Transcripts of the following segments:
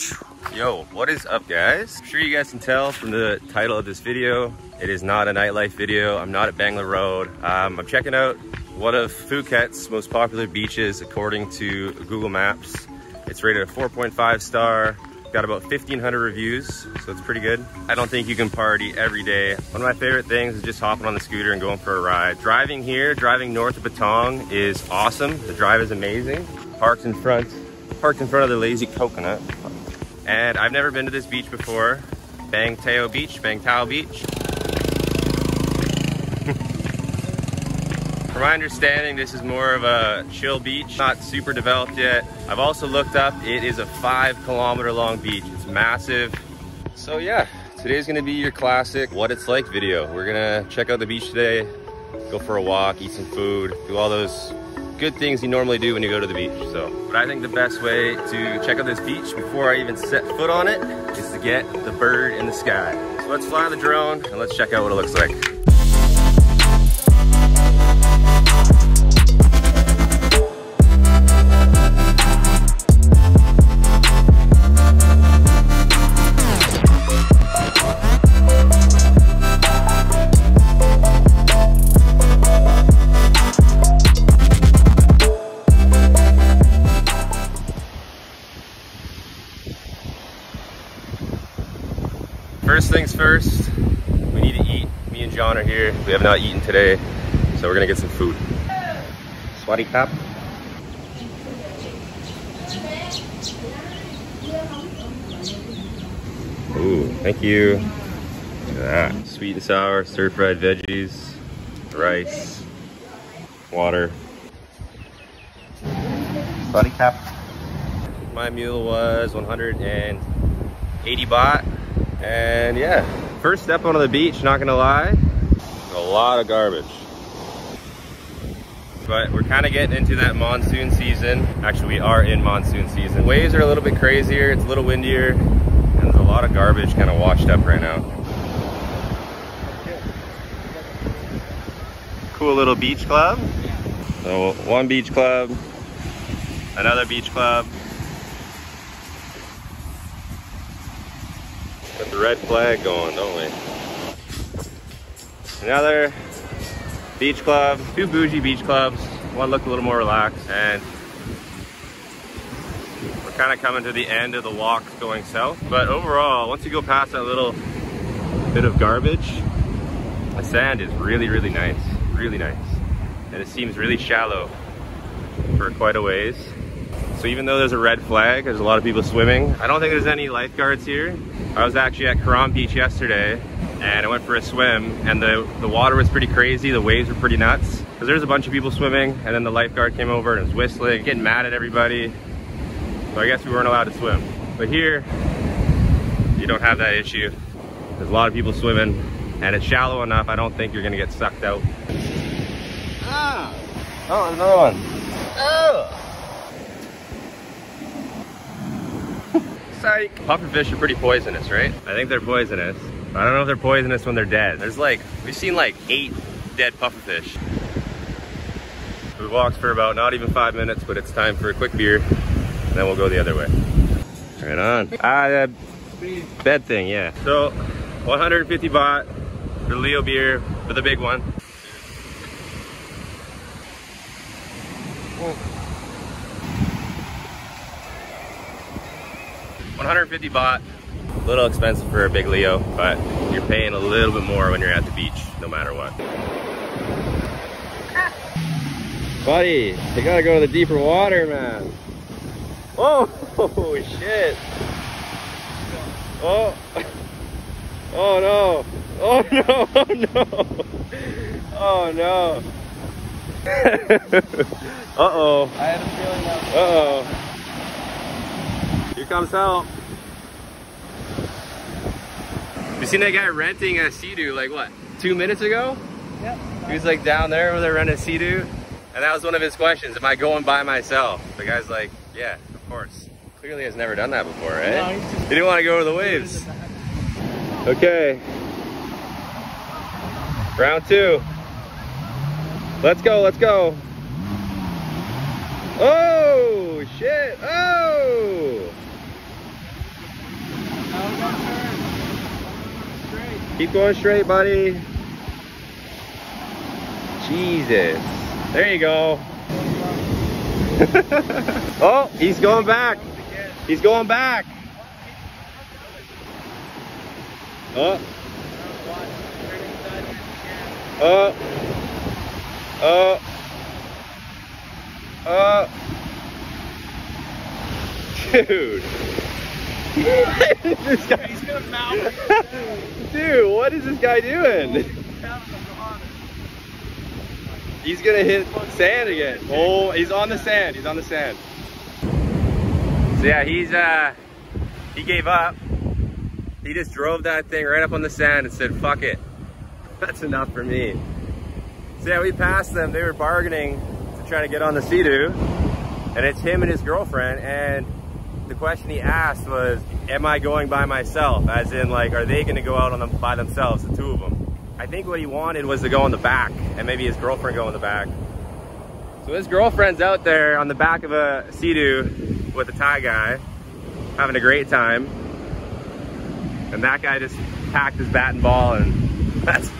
Beach. Yo, what is up, guys? I'm sure you guys can tell from the title of this video, it is not a nightlife video. I'm not at Bangla Road. I'm checking out one of Phuket's most popular beaches according to Google Maps. It's rated a 4.5 star. Got about 1,500 reviews, so it's pretty good. I don't think you can party every day. One of my favorite things is just hopping on the scooter and going for a ride. Driving here, driving north of Patong is awesome. The drive is amazing. Parked in front of the Lazy Coconut. And I've never been to this beach before. Bang Tao Beach. From my understanding, this is more of a chill beach, not super developed yet. I've also looked up, it is a 5 kilometer long beach. It's massive. So yeah, today's gonna be your classic what it's like video. We're gonna check out the beach today, go for a walk, eat some food, do all those good things you normally do when you go to the beach. So, but I think the best way to check out this beach before I even set foot on it is to get the bird in the sky. So let's fly the drone and let's check out what it looks like. First things first, we need to eat. Me and John are here. We have not eaten today, so we're gonna get some food. Swadee kap. Ooh, thank you. Look at that. Sweet and sour, stir-fried veggies, rice, water. Swadee kap. My meal was 180 baht. And yeah, first step onto the beach, not gonna lie, a lot of garbage. But we're kind of getting into that monsoon season. Actually, we are in monsoon season. Waves are a little bit crazier, it's a little windier, and there's a lot of garbage kind of washed up right now. Cool little beach club. So one beach club, another beach club. Got the red flag going, don't we? Another beach club, two bougie beach clubs. One looked a little more relaxed, and we're kind of coming to the end of the walk going south. But overall, once you go past that little bit of garbage, the sand is really, really nice, really nice. And it seems really shallow for quite a ways. So even though there's a red flag, there's a lot of people swimming. I don't think there's any lifeguards here. I was actually at Karon Beach yesterday and I went for a swim, and the water was pretty crazy. The waves were pretty nuts because there's a bunch of people swimming, and then the lifeguard came over and was whistling, getting mad at everybody. So I guess we weren't allowed to swim. But here, you don't have that issue. There's a lot of people swimming, and it's shallow enough. I don't think you're gonna get sucked out. Ah. Oh, another one. Oh. Psych. Pufferfish are pretty poisonous, right? I think they're poisonous. I don't know if they're poisonous when they're dead. There's like, we've seen like 8 dead pufferfish. We walked for about not even 5 minutes, but it's time for a quick beer, and then we'll go the other way. Right on. Ah, that bed thing, yeah. So, 150 baht for Leo beer, for the big one. Whoa. 150 baht, a little expensive for a big Leo, but you're paying a little bit more when you're at the beach, no matter what. Buddy, you gotta go to the deeper water, man. Oh, shit. Oh, oh no. Oh no, oh no. Oh no. Uh-oh. I had a feeling that was uh-oh. Here comes help. You seen that guy renting a Sea-Doo like what, 2 minutes ago? Yep. He was like down there where they're renting a Sea-Doo. And that was one of his questions. Am I going by myself? The guy's like, yeah, of course. Clearly has never done that before, right? No, he didn't want to go over the waves. Okay. Round two. Let's go, let's go. Oh, shit. Oh. Keep going straight, buddy. Jesus. There you go. Oh, he's going back. He's going back. Oh. Oh. Oh. Oh. Dude. This guy. He's gonna mount it. Dude, what is this guy doing? He's gonna hit sand again. Oh, he's on the sand. He's on the sand. So yeah, he's he gave up. He just drove that thing right up on the sand and said, "Fuck it, that's enough for me." So yeah, we passed them. They were bargaining to try to get on the Sea-Doo, and it's him and his girlfriend. And the question he asked was, "Am I going by myself?" As in, like, are they gonna go out on them by themselves, the two of them? I think what he wanted was to go on the back, and maybe his girlfriend go on the back. So his girlfriend's out there on the back of a Sea-Doo with a Thai guy, having a great time. And that guy just packed his bat and ball, and that's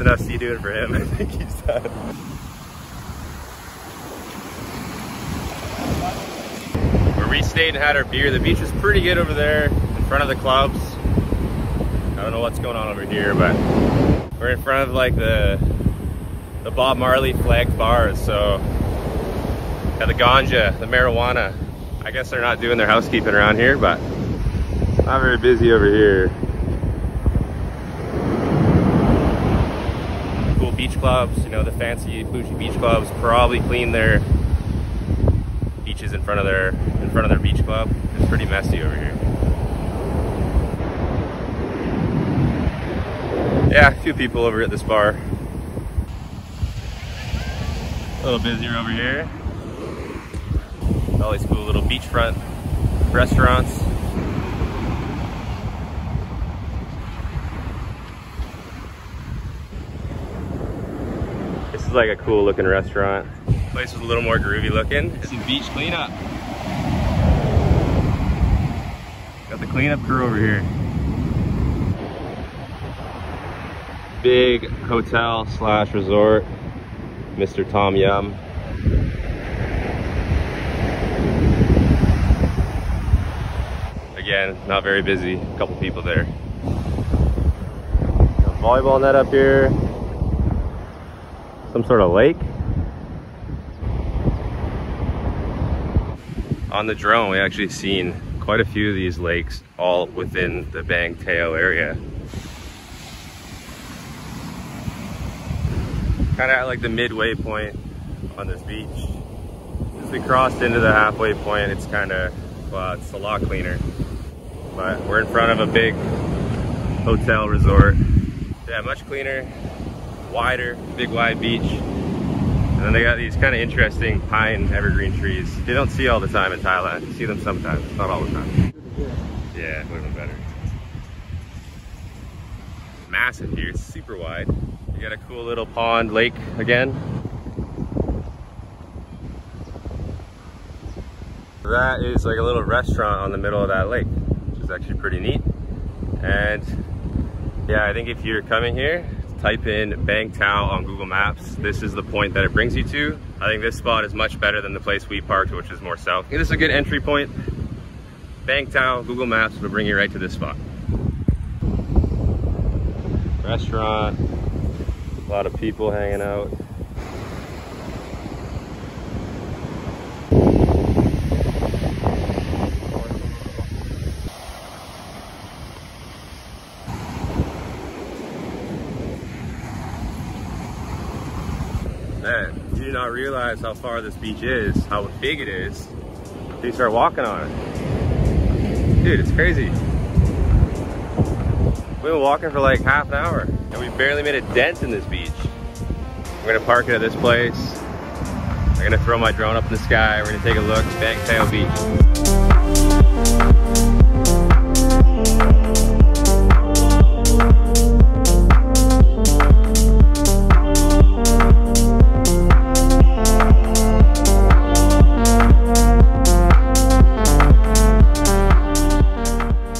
enough Sea-Dooing for him. I think he's done. Where we stayed and had our beer, the beach was pretty good over there in front of the clubs. I don't know what's going on over here, but we're in front of like the Bob Marley flagged bars, so got the ganja, the marijuana. I guess they're not doing their housekeeping around here, but not very busy over here. Cool beach clubs, you know, the fancy bougie beach clubs probably clean their beaches in front of their beach club. It's pretty messy over here. Yeah, a few people over at this bar. A little busier over here. All these cool little beachfront restaurants. This is like a cool looking restaurant. Place was a little more groovy looking. It's a beach cleanup. Got the cleanup crew over here. Big hotel / resort, Mr. Tom Yum. Again, not very busy, a couple people there. Got volleyball net up here, some sort of lake. On the drone, we actually seen quite a few of these lakes all within the Bang Tao area. Kind of at like the midway point on this beach. As we crossed into the halfway point, it's kind of, well, it's a lot cleaner. But we're in front of a big hotel resort. Yeah, much cleaner, wider, big wide beach. And then they got these kind of interesting pine evergreen trees. You don't see all the time in Thailand. You see them sometimes, not all the time. Yeah, it would have been better. Massive here, it's super wide. You got a cool little pond lake again. That is like a little restaurant on the middle of that lake, which is actually pretty neat. And yeah, I think if you're coming here, type in Bang Tao on Google Maps. This is the point that it brings you to. I think this spot is much better than the place we parked, which is more south. This is a good entry point. Bang Tao, Google Maps will bring you right to this spot. Restaurant. A lot of people hanging out. Man, you do not realize how far this beach is, how big it is, until you start walking on it. Dude, it's crazy. We've been walking for like half an hour. And we barely made a dent in this beach. We're gonna park it at this place. I'm gonna throw my drone up in the sky. We're gonna take a look. Bang Tao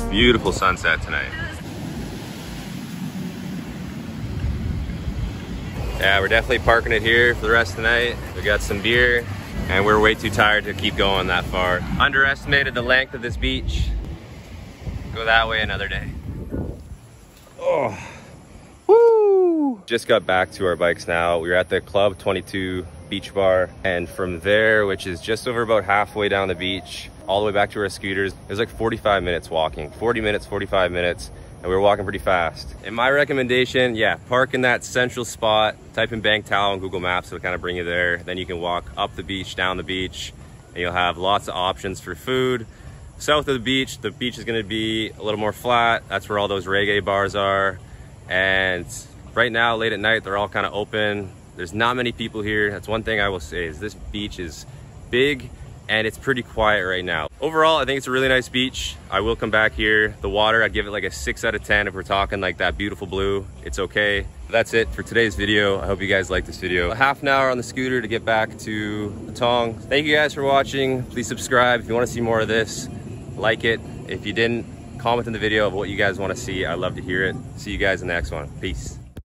Beach. Beautiful sunset tonight. Yeah, we're definitely parking it here for the rest of the night. We got some beer and we're way too tired to keep going that far. Underestimated the length of this beach. Go that way another day. Oh, woo! Just got back to our bikes now. We were at the Club 22 Beach Bar, and from there, which is just over about halfway down the beach, all the way back to our scooters, it was like 45 minutes walking. 40 minutes, 45 minutes. And we were walking pretty fast. And my recommendation, yeah, park in that central spot, type in Bang Tao on Google Maps, it'll kind of bring you there. Then you can walk up the beach, down the beach, and you'll have lots of options for food. South of the beach is gonna be a little more flat. That's where all those reggae bars are. And right now, late at night, they're all kind of open. There's not many people here. That's one thing I will say, is this beach is big and it's pretty quiet right now. Overall, I think it's a really nice beach. I will come back here. The water, I'd give it like a 6 out of 10 if we're talking like that beautiful blue. It's okay. That's it for today's video. I hope you guys liked this video. A half an hour on the scooter to get back to Patong. Thank you guys for watching. Please subscribe if you want to see more of this. Like it. If you didn't, comment in the video of what you guys want to see. I'd love to hear it. See you guys in the next one. Peace.